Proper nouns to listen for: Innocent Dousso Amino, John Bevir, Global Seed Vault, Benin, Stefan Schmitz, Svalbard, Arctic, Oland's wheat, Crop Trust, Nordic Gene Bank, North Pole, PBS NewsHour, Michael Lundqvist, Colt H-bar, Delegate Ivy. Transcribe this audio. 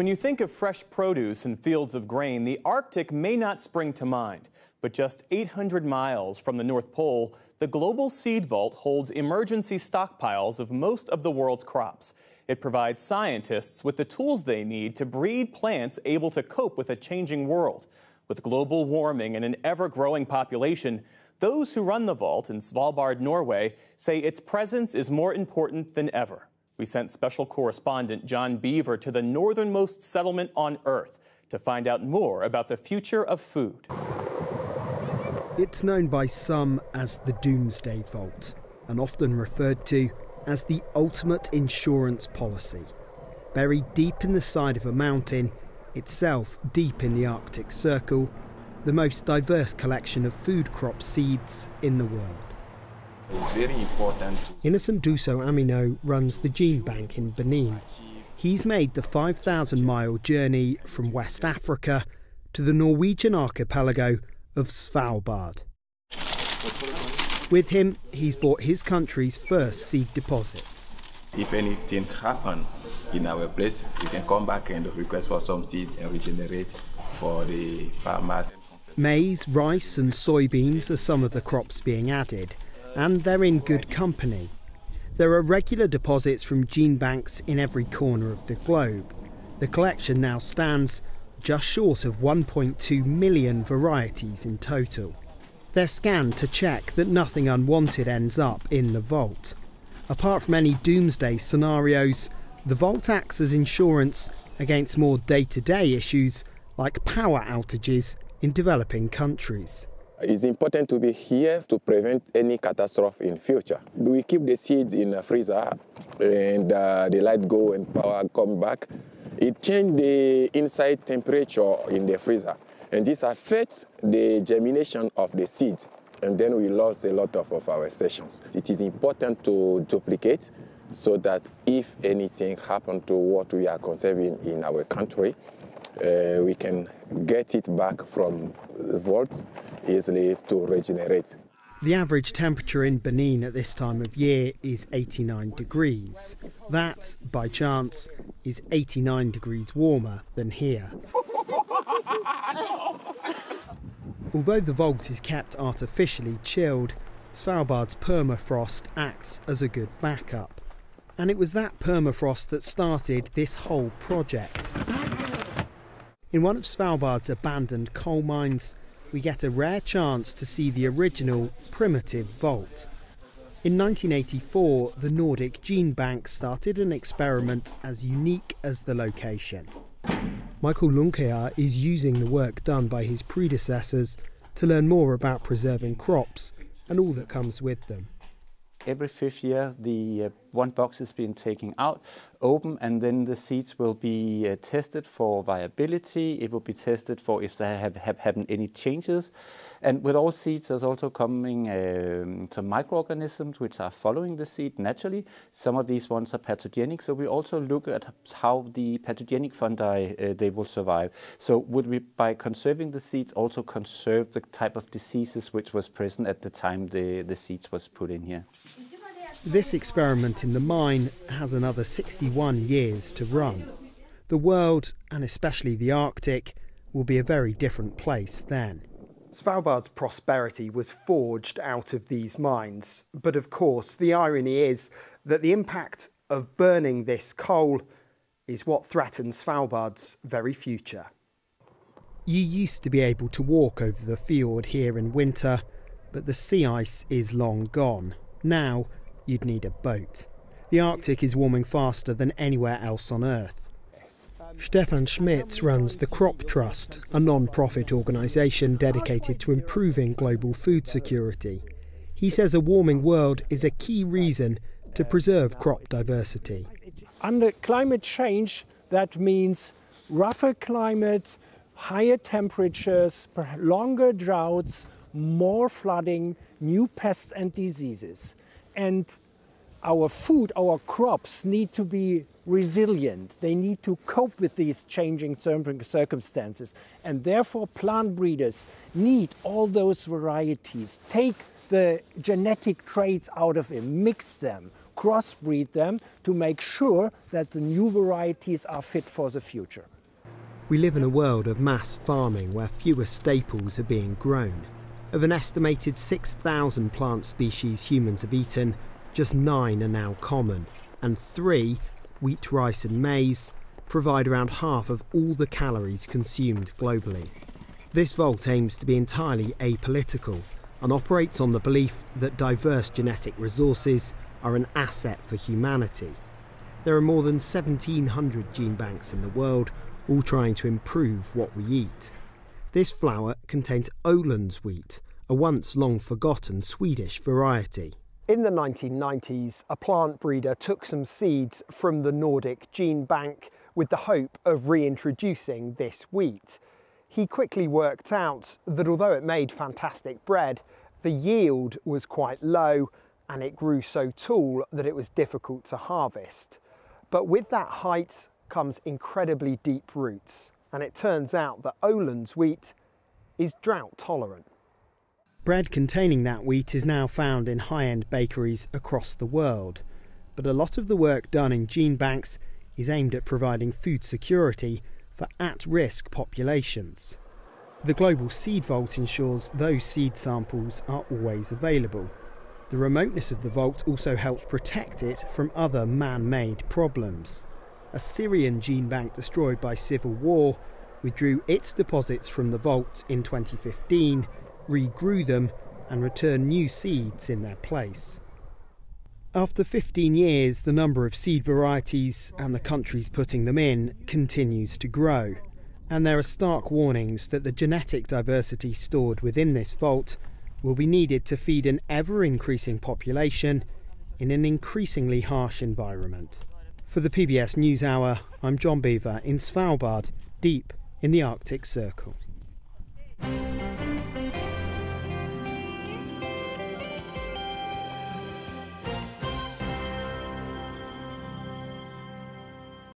When you think of fresh produce and fields of grain, the Arctic may not spring to mind. But just 800 miles from the North Pole, the Global Seed Vault holds emergency stockpiles of most of the world's crops. It provides scientists with the tools they need to breed plants able to cope with a changing world. With global warming and an ever-growing population, those who run the vault in Svalbard, Norway, say its presence is more important than ever. We sent special correspondent John Bevir to the northernmost settlement on Earth to find out more about the future of food. It's known by some as the Doomsday Vault, and often referred to as the ultimate insurance policy. Buried deep in the side of a mountain, itself deep in the Arctic Circle, the most diverse collection of food crop seeds in the world. It's very important. Innocent Dousso Amino runs the Gene Bank in Benin. He's made the 5,000-mile journey from West Africa to the Norwegian archipelago of Svalbard. With him, he's bought his country's first seed deposits. If anything happens in our place, we can come back and request for some seed and regenerate for the farmers. Maize, rice and soybeans are some of the crops being added, and they're in good company. There are regular deposits from gene banks in every corner of the globe. The collection now stands just short of 1.2 million varieties in total. They're scanned to check that nothing unwanted ends up in the vault. Apart from any doomsday scenarios, the vault acts as insurance against more day-to-day issues like power outages in developing countries. It's important to be here to prevent any catastrophe in future. We keep the seeds in a freezer and the light go and power come back. It changes the inside temperature in the freezer, and this affects the germination of the seeds, and then we lost a lot of our sessions. It is important to duplicate so that if anything happens to what we are conserving in our country, we can get it back from the vault easily to regenerate. The average temperature in Benin at this time of year is 89 degrees. That, by chance, is 89 degrees warmer than here. Although the vault is kept artificially chilled, Svalbard's permafrost acts as a good backup. And it was that permafrost that started this whole project. In one of Svalbard's abandoned coal mines, we get a rare chance to see the original primitive vault. In 1984, the Nordic Gene Bank started an experiment as unique as the location. Michael Lundqvist is using the work done by his predecessors to learn more about preserving crops and all that comes with them. Every 5th year, the one box is being taken out, open, and then the seeds will be tested for viability. It will be tested for if there have happened any changes. And with all seeds, there's also coming some microorganisms which are following the seed naturally. Some of these ones are pathogenic, so we also look at how the pathogenic fungi they will survive. So would we, by conserving the seeds, also conserve the type of diseases which was present at the time the seeds was put in here? This experiment in the mine has another 61 years to run. The world, and especially the Arctic, will be a very different place then. Svalbard's prosperity was forged out of these mines, but of course the irony is that the impact of burning this coal is what threatens Svalbard's very future. You used to be able to walk over the fjord here in winter, but the sea ice is long gone. Now, you'd need a boat. The Arctic is warming faster than anywhere else on Earth. Stefan Schmitz runs the Crop Trust, a non-profit organisation dedicated to improving global food security. He says a warming world is a key reason to preserve crop diversity. Under climate change, that means rougher climate, higher temperatures, longer droughts, more flooding, new pests and diseases. And our food, our crops need to be resilient. They need to cope with these changing circumstances. And therefore plant breeders need all those varieties. Take the genetic traits out of it, mix them, crossbreed them to make sure that the new varieties are fit for the future. We live in a world of mass farming where fewer staples are being grown. Of an estimated 6,000 plant species humans have eaten, just 9 are now common, and 3, wheat, rice and maize, provide around half of all the calories consumed globally. This vault aims to be entirely apolitical and operates on the belief that diverse genetic resources are an asset for humanity. There are more than 1,700 gene banks in the world, all trying to improve what we eat. This flour contains Oland's wheat, a once long forgotten Swedish variety. In the 1990s, a plant breeder took some seeds from the Nordic Gene Bank with the hope of reintroducing this wheat. He quickly worked out that although it made fantastic bread, the yield was quite low and it grew so tall that it was difficult to harvest. But with that height comes incredibly deep roots, and it turns out that Oland's wheat is drought tolerant. Bread containing that wheat is now found in high-end bakeries across the world, but a lot of the work done in gene banks is aimed at providing food security for at-risk populations. The Global Seed Vault ensures those seed samples are always available. The remoteness of the vault also helps protect it from other man-made problems. A Syrian gene bank destroyed by civil war withdrew its deposits from the vault in 2015, regrew them and returned new seeds in their place. After 15 years, the number of seed varieties and the countries putting them in continues to grow, and there are stark warnings that the genetic diversity stored within this vault will be needed to feed an ever-increasing population in an increasingly harsh environment. For the PBS NewsHour, I'm John Bevir in Svalbard, deep in the Arctic Circle.